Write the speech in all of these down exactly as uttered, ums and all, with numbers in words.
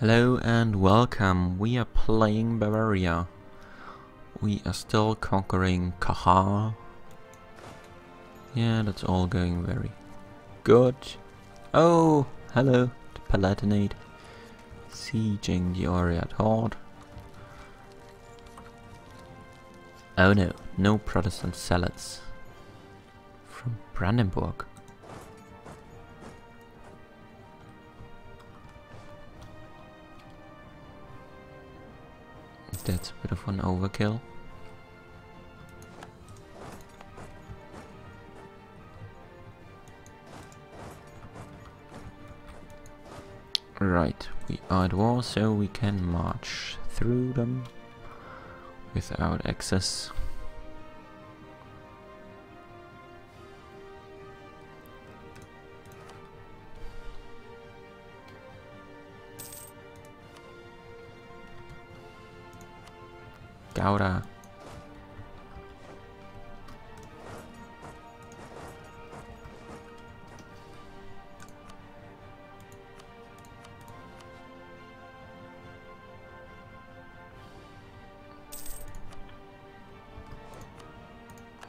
Hello and welcome, we are playing Bavaria. We are still conquering Kaha. Yeah, that's all going very good. Oh, hello, the Palatinate. Sieging the Oriat Hard. Oh no, no Protestant salads. From Brandenburg. That's a bit of an overkill. Right, we are at war, so we can march through them without excess. Gouda.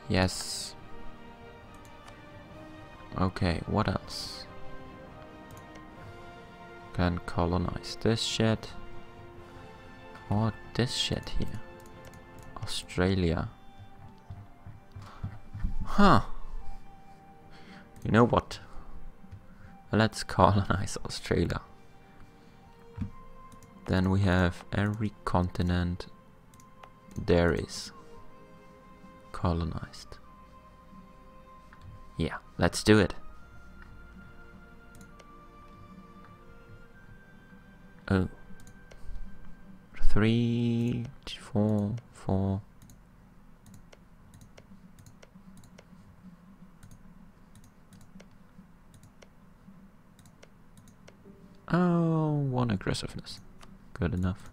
Yes. Okay, what else? Can colonize this shit. Or this shit here. Australia. Huh. You know what? Let's colonize Australia. Then we have every continent there is colonized. Yeah, let's do it. Oh. Three, four, four. Oh, one aggressiveness. Good enough.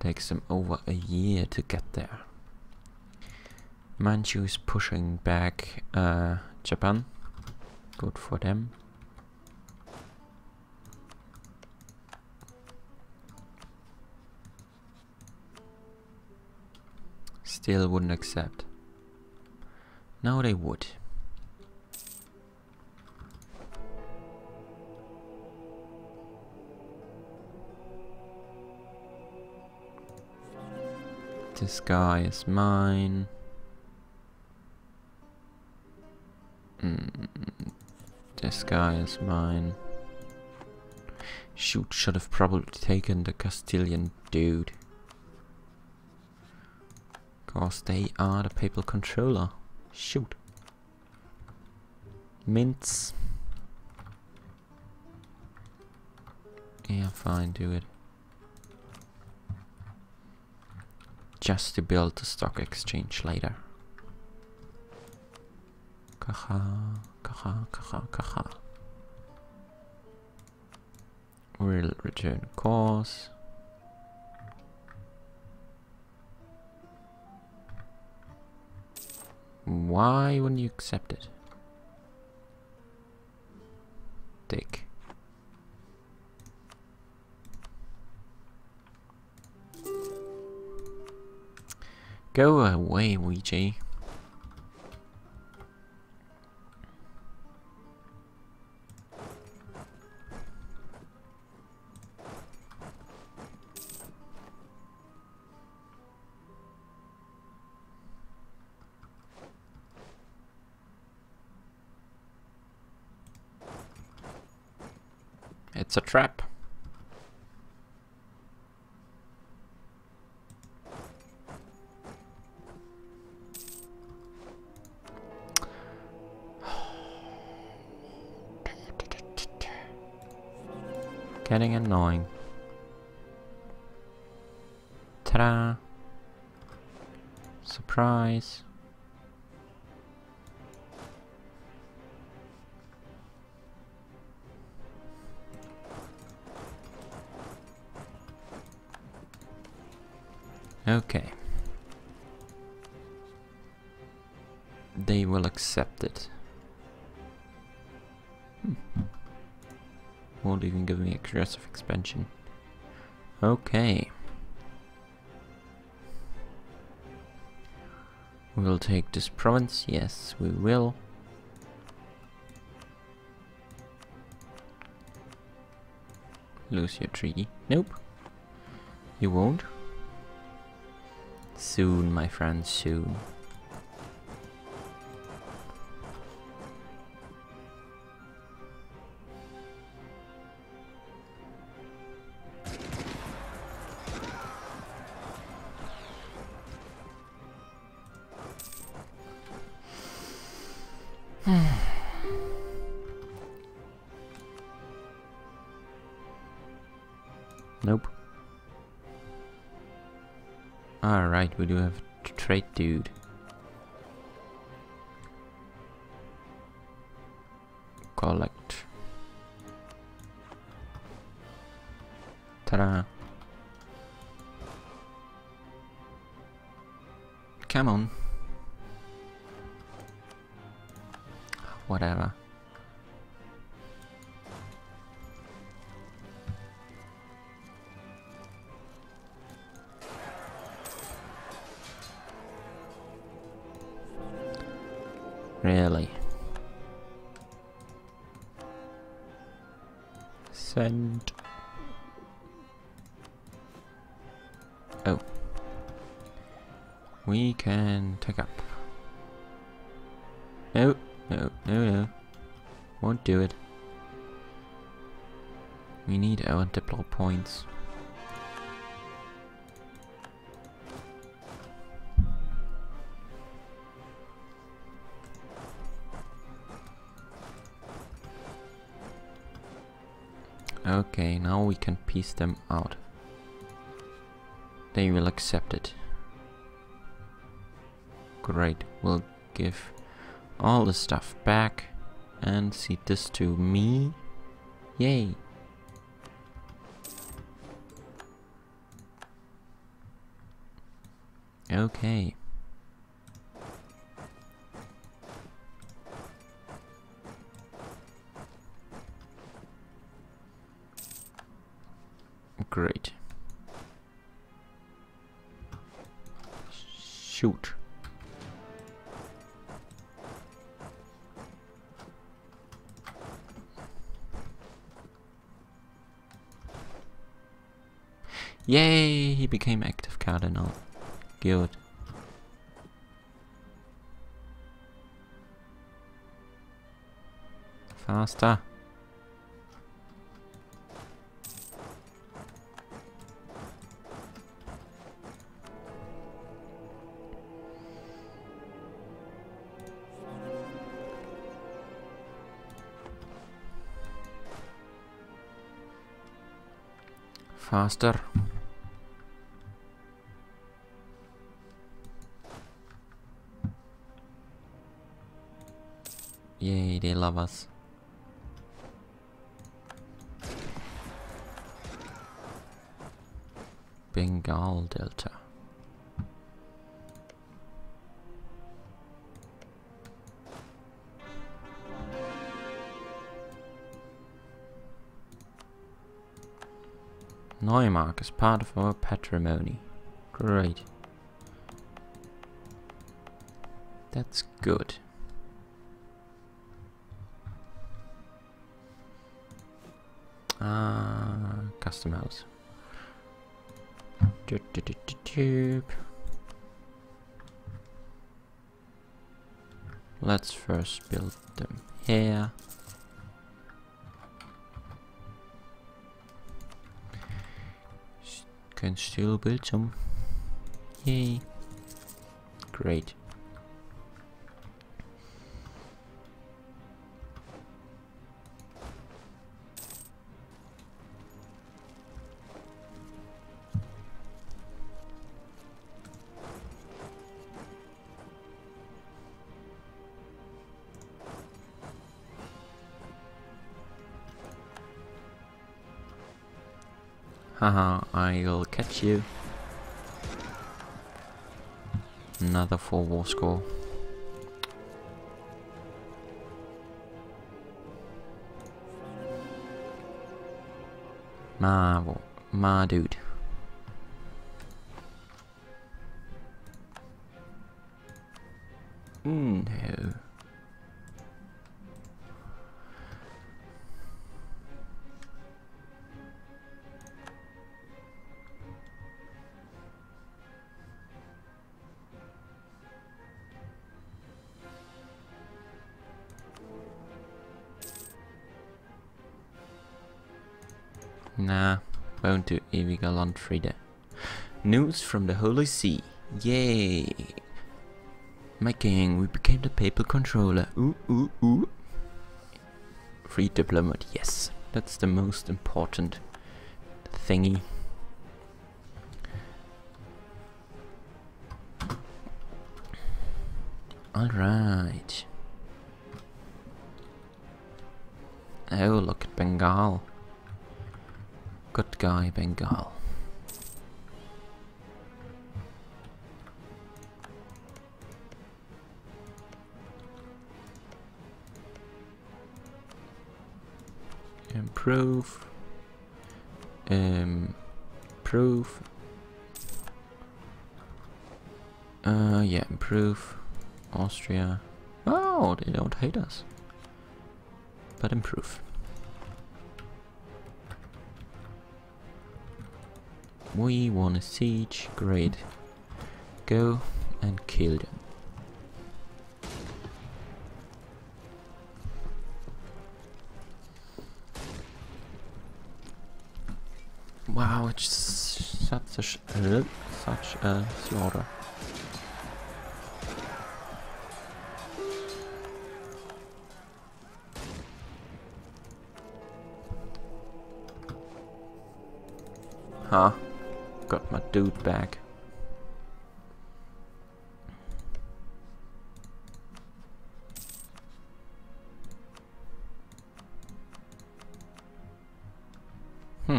Takes them over a year to get there. Manchu is pushing back uh, Japan. Good for them. Still wouldn't accept. Now they would. This guy is mine. Mm, this guy is mine. Shoot, should have probably taken the Castilian dude. Because they are the papal controller. Shoot. Mints. Yeah, fine, do it. Just to build the stock exchange later. Kaha, kaha, kaha, kaha. We'll return course. Why wouldn't you accept it? Dick. Go away, Luigi. It's a trap. Getting annoying. Ta-da! Surprise! Okay. They will accept it. Hmm. won't even give me aggressive expansion. Okay. We'll take this province, yes we will. Lose your treaty. Nope. You won't. Soon, my friend, soon. Nope. Alright, we do have to trade, dude. Collect. Ta-da. Come on. Whatever. Really? Send. Oh. We can take up. No, no, no, no. Won't do it. We need our diplo points. Okay, now we can piece them out. They will accept it. Great, we'll give all the stuff back and cede this to me. Yay! Okay. Great. Shoot. Yay, he became active cardinal. Good. Faster. Faster. Yay, they love us. Bengal Delta. Neumark is part of our patrimony. Great. That's good. Ah, uh, custom house. Do, do, do, do, do. Let's first build them here. Can still build some. Yay. Great. Haha, I'll catch you. Another four war score. My, my dude. Mm, no. Nah, won't do illegal on trader. News from the Holy See. Yay! My king, we became the papal controller. Ooh, ooh, ooh. Free diplomat, yes. That's the most important thingy. Alright. Oh, look at Bengal. Good guy, Bengal. Improve. Um, improve. Uh, yeah, improve. Austria. Oh, they don't hate us. But improve. We want a siege, great. Go and kill them. Wow, it's such a, sh uh, such a slaughter. Huh? Got my dude back. Hmm.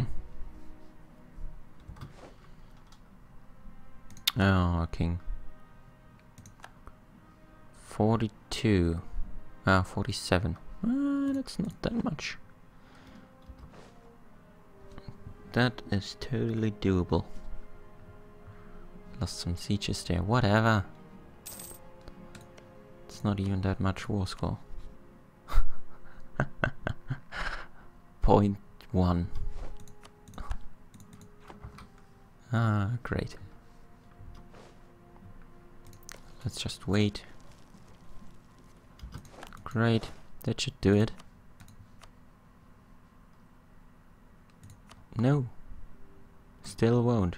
Oh, king. Forty-two. Ah, uh, forty-seven. Uh, that's not that much. That is totally doable. Lost some sieges there, whatever. It's not even that much war score. Point one. Ah, great. Let's just wait. Great, that should do it. No. Still won't.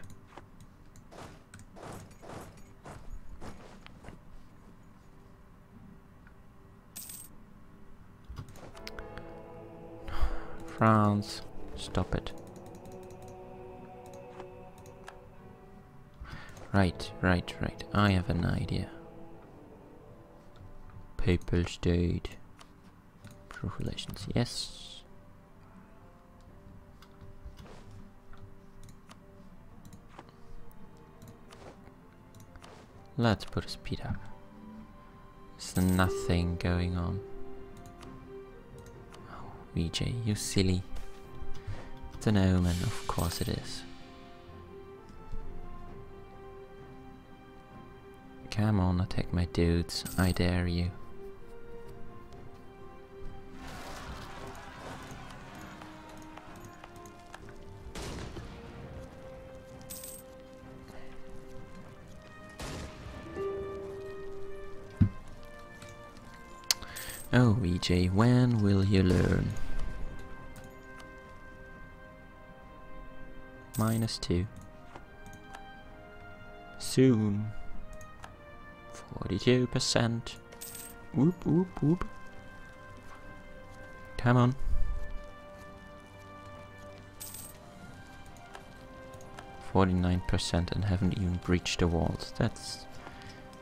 France, stop it. Right, right, right. I have an idea. Papal state. True relations, yes. Let's put a speed up. There's nothing going on. V J, you silly. It's an omen, of course it is. Come on, attack my dudes, I dare you. Oh, V J, when will you learn? Minus two. Soon. Forty-two percent. Whoop whoop whoop. Come on. Forty-nine percent and haven't even breached the walls. That's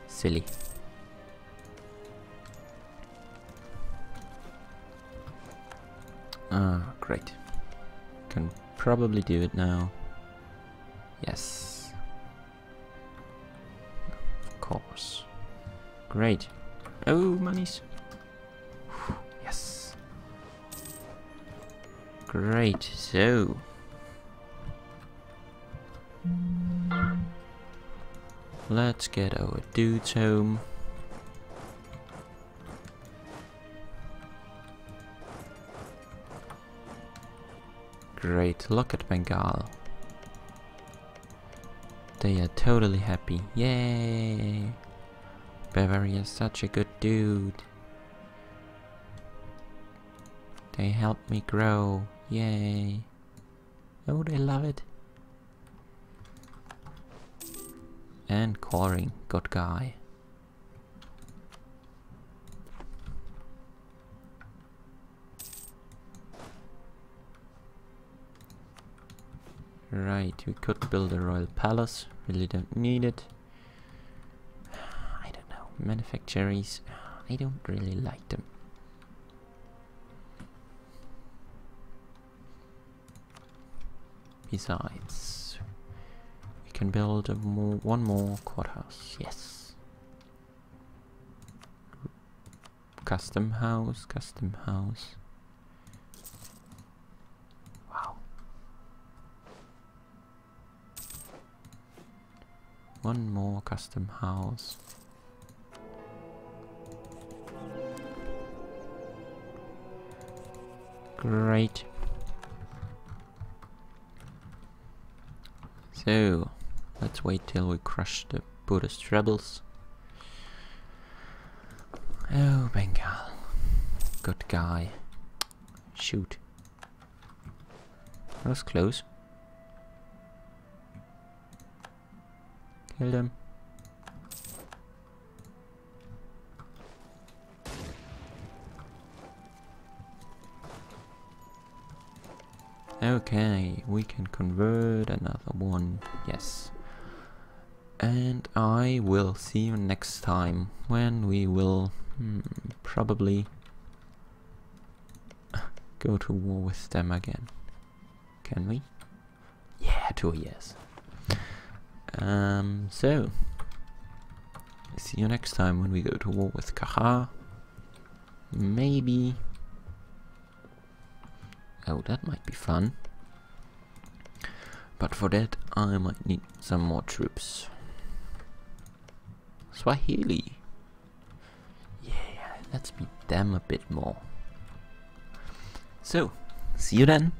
silly. Ah, great. Can probably do it now. Yes. Of course. Great. Oh, monies. Whew, yes. Great. So, Let's get our dudes home. Great, look at Bengal. They are totally happy. Yay! Bavaria is such a good dude. They helped me grow. Yay! Oh, they love it. And Koring, good guy. Right, we could build a royal palace. Really don't need it. I don't know. Manufactories, I don't really like them. Besides, we can build a more, one more courthouse. Yes. Custom house, custom house. One more custom house. Great. So, let's wait till we crush the Buddhist rebels. Oh, Bengal. Good guy. Shoot. That was close. Kill them. Okay, we can convert another one. Yes. And I will see you next time when we will hmm, probably go to war with them again. Can we? Yeah, two years. Um, so, see you next time when we go to war with Kaha. Maybe. Oh, that might be fun. But for that, I might need some more troops. Swahili. Yeah, let's beat them a bit more. So, see you then.